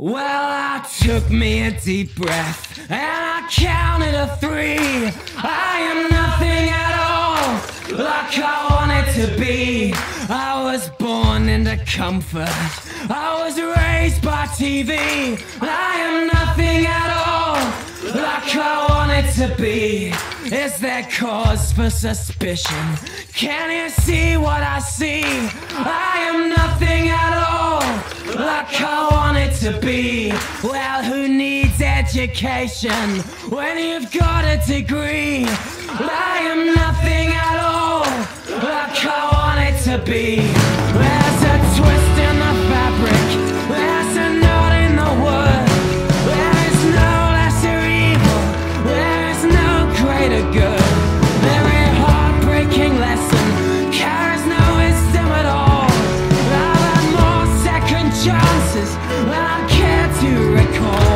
Well, I took me a deep breath and I counted to three. I am nothing at all like I wanted to be. I was born into comfort, I was raised by TV. I am nothing at all like I wanted to be. Is there cause for suspicion? Can you see what I see? I am nothing at all like I wanted to be. Well, who needs education when you've got a degree? I am nothing at all like I wanted to be. There's a twist in the fabric, there's a knot in the wood. There is no lesser evil, there is no greater good. Every heartbreaking lesson carries no wisdom at all. I've had more second chances than I care to recall.